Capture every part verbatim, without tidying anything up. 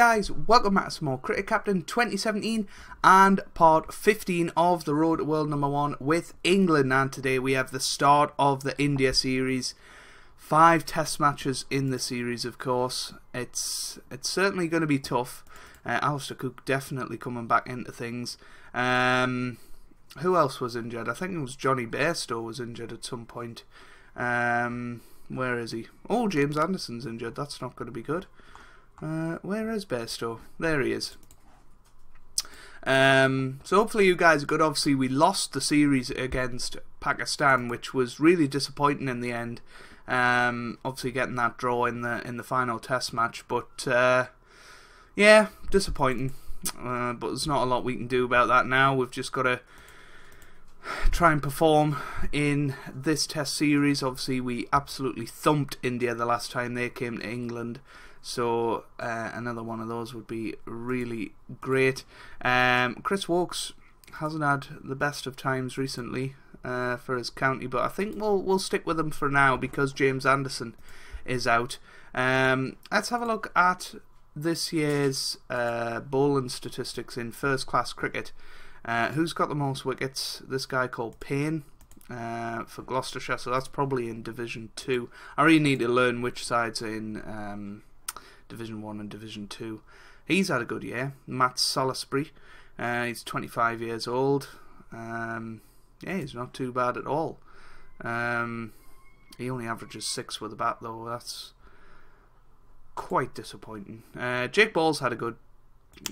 guys, welcome back to more Cricket Captain twenty seventeen and part fifteen of the Road to World Number One with England. And today we have the start of the India series. Five test matches in the series, of course. It's it's certainly going to be tough. Uh, Alastair Cook definitely coming back into things. Um, who else was injured? I think it was Johnny Bairstow was injured at some point. Um, where is he? Oh, James Anderson's injured. That's not going to be good. Uh, where is Bairstow? There he is. Um, so hopefully you guys are good. Obviously we lost the series against Pakistan, which was really disappointing in the end. Um, obviously getting that draw in the in the final test match, but uh, yeah, disappointing. Uh, but there's not a lot we can do about that now. We've just got to try and perform in this test series. Obviously we absolutely thumped India the last time they came to England. So uh, another one of those would be really great. Um, Chris Woakes hasn't had the best of times recently uh, for his county, but I think we'll we'll stick with him for now because James Anderson is out. Um, let's have a look at this year's uh, bowling statistics in first-class cricket. Uh, who's got the most wickets? This guy called Payne. Uh, for Gloucestershire, so that's probably in Division Two. I really need to learn which sides are in um, Division One and Division Two. He's had a good year. Matt Salisbury, uh, he's twenty-five years old. Um, yeah, he's not too bad at all. Um, he only averages six with a bat though. That's quite disappointing. Uh, Jake Ball's had a good.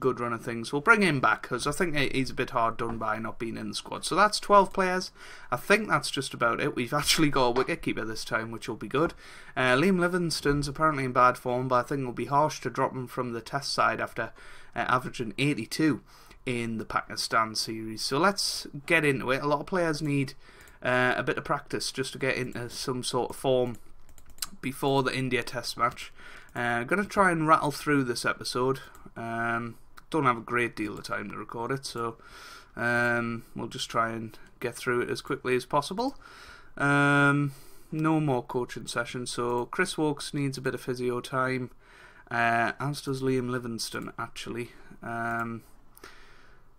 Good run of things. We'll bring him back because I think he's a bit hard done by not being in the squad. So that's twelve players. I think that's just about it. We've actually got a wicketkeeper this time, which will be good. Uh, Liam Livingstone's apparently in bad form, but I think it'll be harsh to drop him from the test side after uh, averaging eighty-two in the Pakistan series. So let's get into it. A lot of players need uh, a bit of practice just to get into some sort of form before the India test match. Uh, I'm going to try and rattle through this episode. Um, don't have a great deal of time to record it, so um, we'll just try and get through it as quickly as possible. Um, no more coaching sessions, so Chris Woakes needs a bit of physio time, uh, as does Liam Livingstone, actually. Um,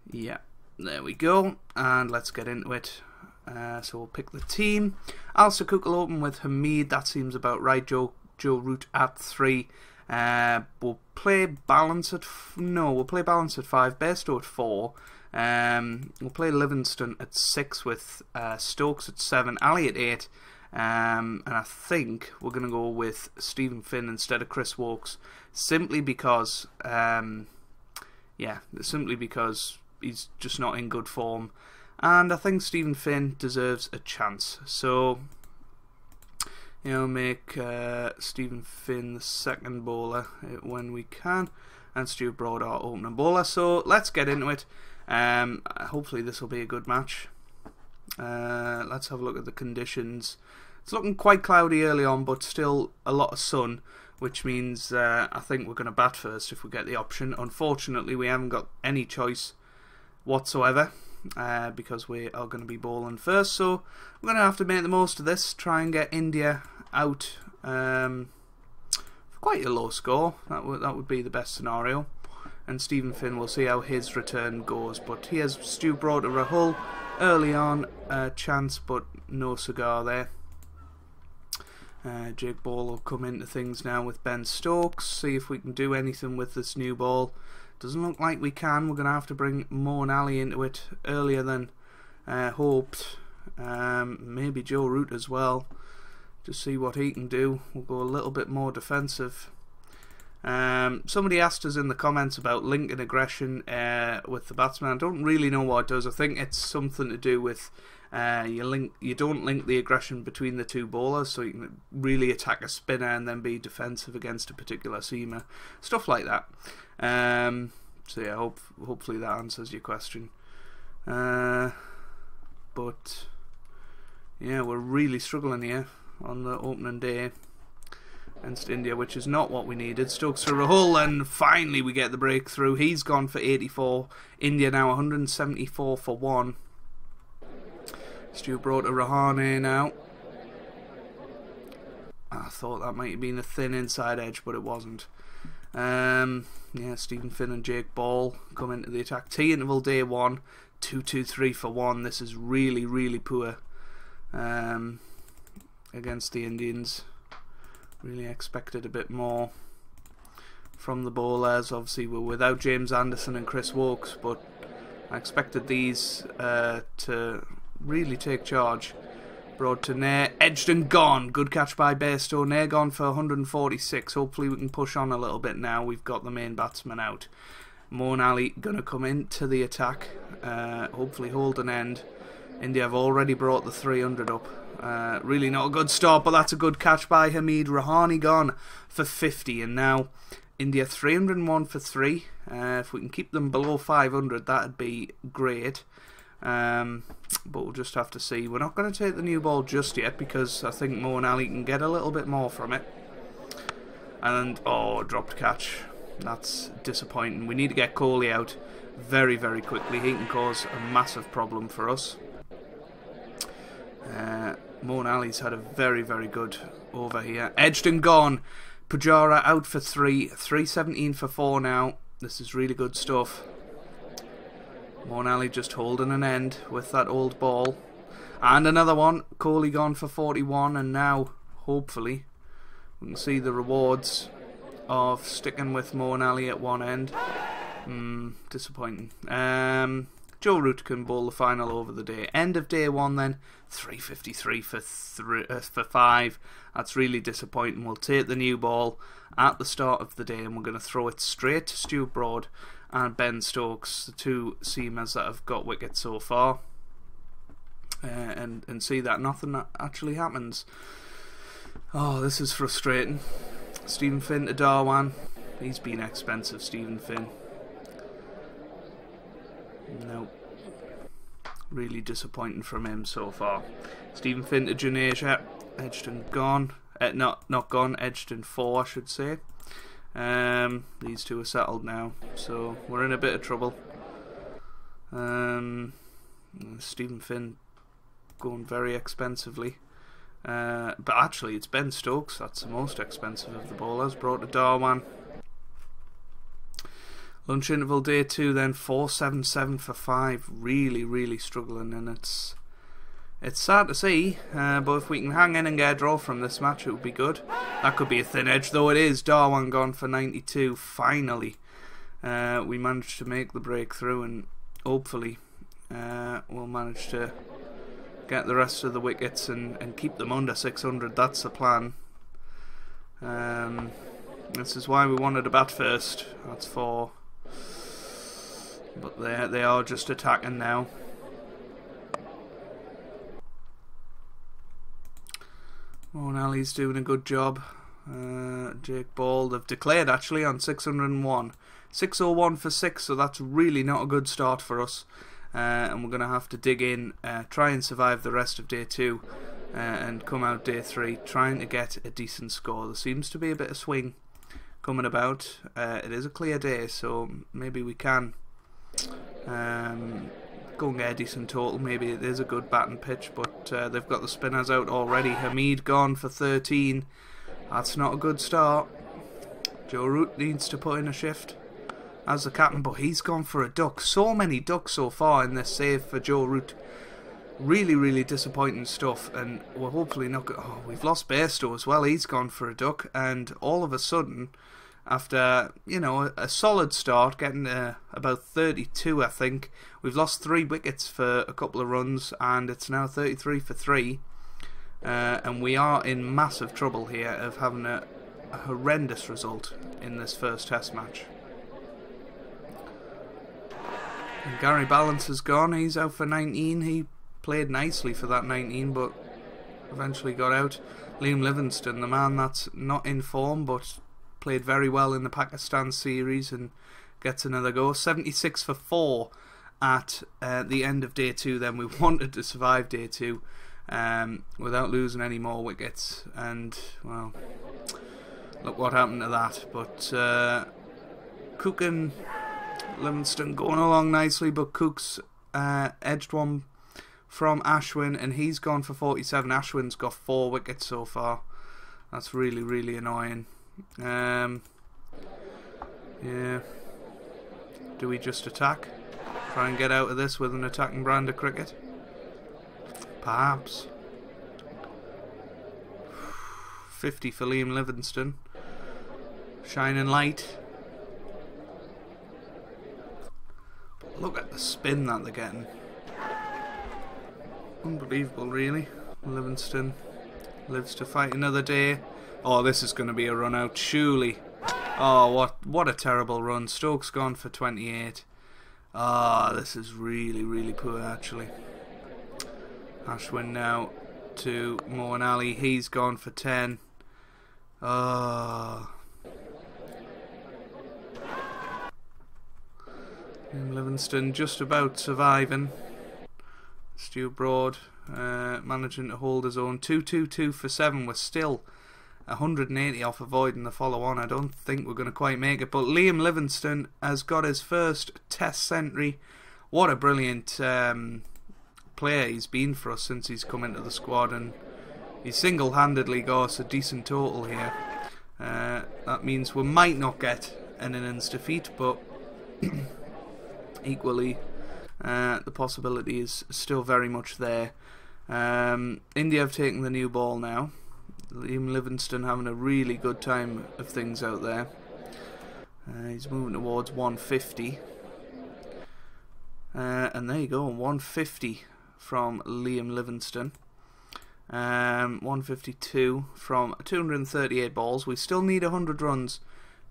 yeah, there we go, and let's get into it. Uh, so we'll pick the team. Alastair Cook will open with Hamid, that seems about right. Joe, Joe Root at three. Uh, we'll play Ballance at f no. We'll play Ballance at five. Bairstow at four. Um, we'll play Livingstone at six with uh, Stokes at seven. Ali at eight. Um, and I think we're gonna go with Stephen Finn instead of Chris Woakes, simply because um, yeah, simply because he's just not in good form, and I think Stephen Finn deserves a chance. So. You know, make uh, Stephen Finn the second bowler when we can, and Stuart Broad our opening bowler. So let's get into it. Um, hopefully this will be a good match. Uh, let's have a look at the conditions. It's looking quite cloudy early on, but still a lot of sun, which means uh, I think we're going to bat first if we get the option. Unfortunately, we haven't got any choice whatsoever. Uh, because we are going to be bowling first, so we're going to have to make the most of this. Try and get India out um, for quite a low score. That would that would be the best scenario. And Stephen Finn, we'll see how his return goes. But he has Stuart Broad to Rahul early on, uh, chance, but no cigar there. Uh, Jake Ball will come into things now with Ben Stokes. See if we can do anything with this new ball. Doesn't look like we can. We're going to have to bring Moeen Ali into it earlier than uh, hoped. Um, maybe Joe Root as well. Just see what he can do. We'll go a little bit more defensive. Um, somebody asked us in the comments about linking aggression uh, with the batsman. I don't really know what it does. I think it's something to do with uh, you link. You don't link the aggression between the two bowlers, so you can really attack a spinner and then be defensive against a particular seamer. Stuff like that. Um, so yeah, hope, hopefully that answers your question. Uh, but yeah, we're really struggling here on the opening day against India, which is not what we needed. Stokes for Rahul, and finally we get the breakthrough. He's gone for eighty-four. India now one hundred seventy-four for one. Stuart Broad to Rahane now. I thought that might have been a thin inside edge, but it wasn't. Um, yeah, Stephen Finn and Jake Ball come into the attack. T interval day one, two two three for one. This is really, really poor um, against the Indians. Really expected a bit more from the bowlers. Obviously, we're without James Anderson and Chris Woakes, but I expected these uh, to really take charge. Broad to Nair, edged and gone. Good catch by Bairstow. Nair gone for one hundred forty-six. Hopefully we can push on a little bit now. We've got the main batsman out. Moeen Ali going to come into the attack. Uh, hopefully hold an end. India have already brought the three hundred up. Uh, really not a good start, but that's a good catch by Hamid. Rahane gone for fifty. And now India three hundred and one for three. Uh, if we can keep them below five hundred, that'd be great. Um, but we'll just have to see. We're not going to take the new ball just yet because I think Moeen Ali can get a little bit more from it. And oh, dropped catch. That's disappointing. We need to get Kohli out very, very quickly. He can cause a massive problem for us. Uh, Moeen Ali's had a very, very good over here. Edged and gone. Pujara out for three. three seventeen for four now. This is really good stuff. Moeen Ali just holding an end with that old ball. And another one. Kohli gone for forty-one. And now, hopefully, we can see the rewards of sticking with Moeen Ali at one end. Mm, disappointing. Um, Joe Root can bowl the final over the day. End of day one then. three fifty-three for, three, uh, for five. That's really disappointing. We'll take the new ball at the start of the day. And we're going to throw it straight to Stuart Broad and Ben Stokes, the two seamers that have got wickets so far, uh, and, and see that nothing actually happens. Oh, this is frustrating. Stephen Finn to Dhawan. He's been expensive, Stephen Finn. No, really disappointing from him so far. Stephen Finn to Janeja. Edged and gone. Uh, not, not gone, edged and four, I should say. Um, these two are settled now, so we're in a bit of trouble. Um, Stephen Finn going very expensively, uh, but actually it's Ben Stokes that's the most expensive of the bowlers. Brought to Dhawan. Lunch interval day two then. Four seventy-seven for five. Really, really struggling, and it's It's sad to see, uh, but if we can hang in and get a draw from this match, it would be good. That could be a thin edge, though it is. Dhawan gone for ninety-two, finally. Uh, we managed to make the breakthrough, and hopefully uh, we'll manage to get the rest of the wickets and, and keep them under six hundred. That's the plan. Um, this is why we wanted a bat first. That's four. But they, they are just attacking now. Moeen Ali's doing a good job. Uh, Jake Ball, they've declared actually on six hundred and one. six oh one for six, so that's really not a good start for us. Uh, and we're going to have to dig in, uh, try and survive the rest of day two, uh, and come out day three trying to get a decent score. There seems to be a bit of swing coming about. Uh, it is a clear day, so maybe we can um, go and get a decent total. Maybe it is a good batting pitch, but uh, they've got the spinners out already. Hamid gone for thirteen. That's not a good start. Joe Root needs to put in a shift as the captain, but he's gone for a duck. So many ducks so far in this save for Joe Root. Really, really disappointing stuff, and we're hopefully not go oh, we've lost Bairstow as well. He's gone for a duck, and all of a sudden, after, you know, a, a solid start, getting uh, about thirty-two, I think. We've lost three wickets for a couple of runs, and it's now thirty-three for three. Uh, and we are in massive trouble here of having a, a horrendous result in this first test match. And Gary Ballance has gone. He's out for nineteen. He played nicely for that nineteen, but eventually got out. Liam Livingstone, the man that's not in form, but played very well in the Pakistan series and gets another go. seventy-six for four at uh, the end of day two then. We wanted to survive day two um, without losing any more wickets, and well, look what happened to that. But uh, Cook and Livingstone going along nicely, but Cook's uh, edged one from Ashwin, and he's gone for forty-seven. Ashwin's got four wickets so far. That's really, really annoying. Um, Yeah. Do we just attack? Try and get out of this with an attacking brand of cricket? Perhaps. fifty for Liam Livingstone. Shining light. Look at the spin that they're getting. Unbelievable, really. Livingstone lives to fight another day. Oh, this is going to be a run out, surely. Oh, what what a terrible run. Stokes gone for twenty-eight. Ah, oh, this is really, really poor, actually. Ashwin now to Moeen Ali. He's gone for ten. Ah. Oh. Livingstone just about surviving. Stuart Broad uh, managing to hold his own. two two two for seven. We're still one hundred and eighty off avoiding the follow-on. I don't think we're going to quite make it. But Liam Livingstone has got his first Test century. What a brilliant um, player he's been for us since he's come into the squad. And he single-handedly got us a decent total here. Uh, that means we might not get an innings defeat, but equally, uh, the possibility is still very much there. Um, India have taken the new ball now. Liam Livingstone having a really good time of things out there. Uh, he's moving towards one fifty. Uh, and there you go, one fifty from Liam Livingstone. Um, one fifty-two from two hundred and thirty-eight balls. We still need one hundred runs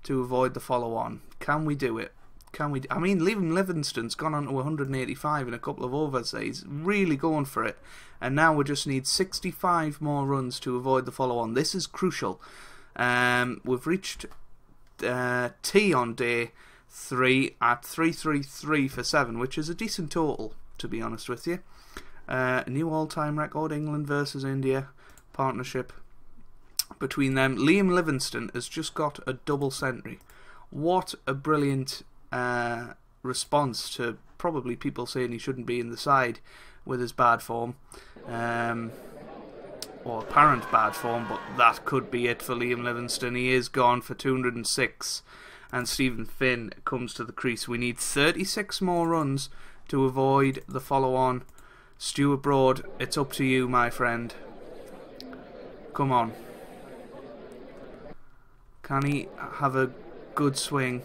to avoid the follow-on. Can we do it? Can we? I mean, Liam Livingstone's gone on to one hundred and eighty-five in a couple of overs. He's really going for it. And now we just need sixty-five more runs to avoid the follow-on. This is crucial. Um, we've reached uh, T on day three at three three three for seven, which is a decent total, to be honest with you. Uh, new all-time record, England versus India partnership between them. Liam Livingstone has just got a double century. What a brilliant Uh, response to probably people saying he shouldn't be in the side with his bad form, um, or apparent bad form, but that could be it for Liam Livingstone. He is gone for two hundred and six, and Stephen Finn comes to the crease. We need thirty-six more runs to avoid the follow-on. Stuart Broad, it's up to you, my friend. Come on. Can he have a good swing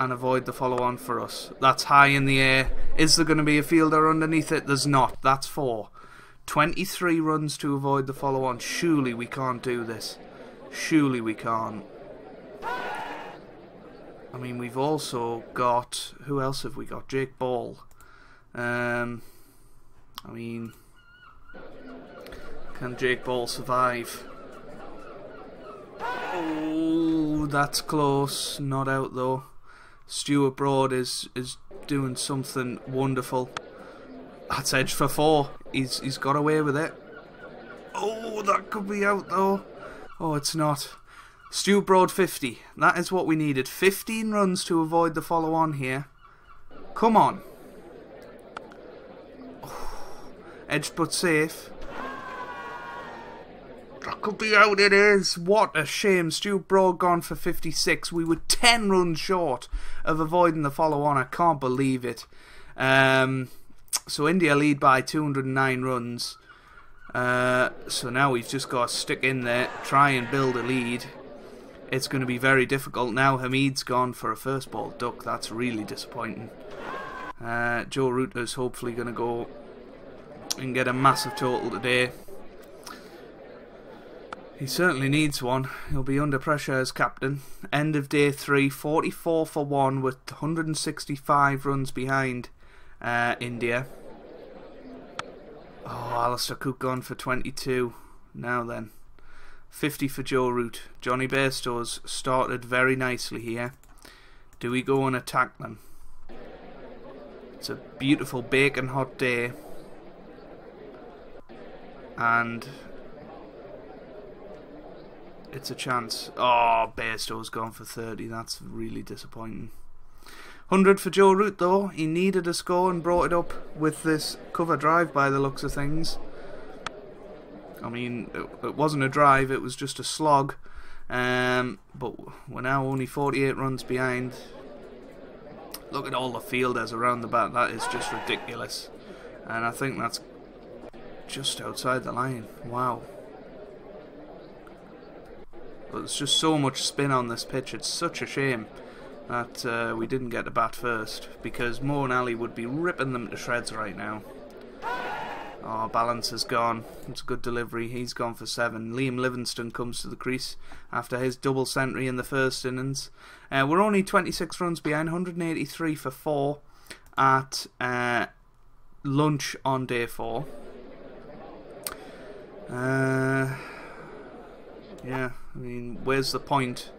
and avoid the follow-on for us? That's high in the air. Is there going to be a fielder underneath it? There's not. That's four. twenty-three runs to avoid the follow-on. Surely we can't do this. Surely we can't. I mean, we've also got... Who else have we got? Jake Ball. Um, I mean... Can Jake Ball survive? Oh, that's close. Not out, though. Stuart Broad is is doing something wonderful. That's edge for four. He's he's got away with it. Oh, that could be out though. Oh, it's not. Stuart Broad fifty. That is what we needed. fifteen runs to avoid the follow-on here. Come on. Oh, edge but safe. That could be out. It is. What a shame. Stuart Broad gone for fifty-six. We were ten runs short of avoiding the follow-on. I can't believe it. Um, so India lead by two hundred and nine runs. Uh, so now we've just got to stick in there, try and build a lead. It's going to be very difficult now. Hamid's gone for a first ball duck. That's really disappointing. Uh, Joe Root is hopefully going to go and get a massive total today. He certainly needs one. He'll be under pressure as captain. End of day three, forty-four for one with one hundred and sixty-five runs behind uh, India. Oh, Alastair Cook gone for twenty-two. Now then. fifty for Joe Root. Johnny Bairstow's started very nicely here. Do we go and attack them? It's a beautiful bacon hot day. And it's a chance. Oh, Bairstow's gone for thirty. That's really disappointing. one hundred for Joe Root, though. He needed a score and brought it up with this cover drive by the looks of things. I mean, it, it wasn't a drive. It was just a slog. Um, but we're now only forty-eight runs behind. Look at all the fielders around the bat. That is just ridiculous. And I think that's just outside the line. Wow. But there's just so much spin on this pitch. It's such a shame that uh, we didn't get to bat first, because Moeen Ali would be ripping them to shreds right now. Oh, Ballance is gone. It's a good delivery. He's gone for seven. Liam Livingstone comes to the crease after his double century in the first innings. Uh, we're only twenty-six runs behind, one hundred eighty-three for four at uh, lunch on day four. Uh, yeah, I mean, where's the point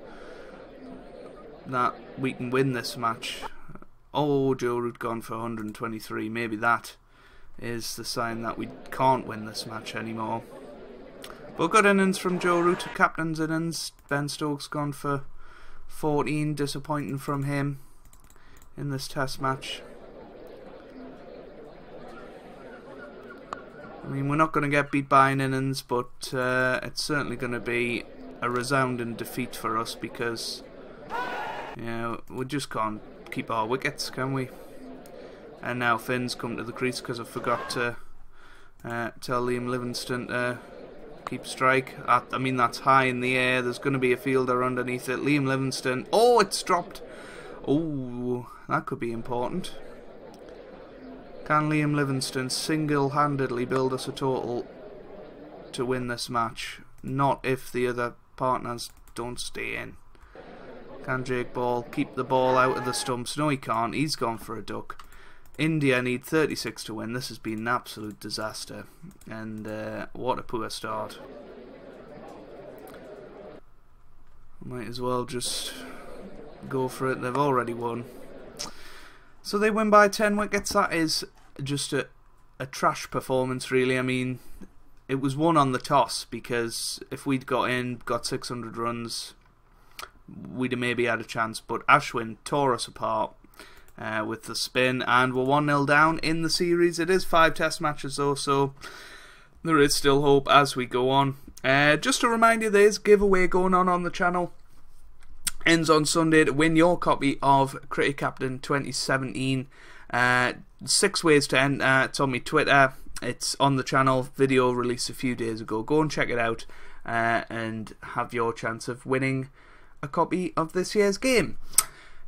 that we can win this match? Oh, Joe Root gone for one hundred twenty-three. Maybe that is the sign that we can't win this match anymore. But good innings from Joe Root, captain's innings. Ben Stokes gone for fourteen, disappointing from him in this test match. I mean, we're not going to get beat by an innings, but uh, it's certainly going to be a resounding defeat for us, because you know, we just can't keep our wickets, can we? And now Finn's come to the crease because I forgot to uh, tell Liam Livingstone to keep strike. I, I mean, that's high in the air. There's going to be a fielder underneath it. Liam Livingstone. Oh, it's dropped. Oh, that could be important. Can Liam Livingstone single-handedly build us a total to win this match? Not if the other partners don't stay in. Can Jake Ball keep the ball out of the stumps? No, he can't. He's gone for a duck. India need thirty-six to win. This has been an absolute disaster, and uh, what a poor start. Might as well just go for it. They've already won. So they win by ten wickets. That is just a, a trash performance, really. I mean, it was won on the toss, because if we'd got in, got six hundred runs, we'd have maybe had a chance, but Ashwin tore us apart. Uh, with the spin, and we're one nil down in the series. It is five test matches though, so there is still hope as we go on. Uh, just a reminder, there's a giveaway going on on the channel. Ends on Sunday to win your copy of Cricket Captain twenty seventeen. Uh, six ways to enter. It's on my Twitter. It's on the channel. Video released a few days ago. Go and check it out uh, and have your chance of winning a copy of this year's game.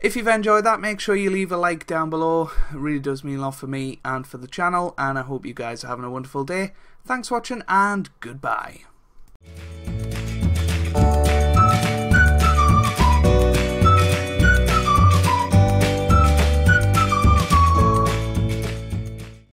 If you've enjoyed that, make sure you leave a like down below. It really does mean a lot for me and for the channel, and I hope you guys are having a wonderful day. Thanks for watching, and goodbye.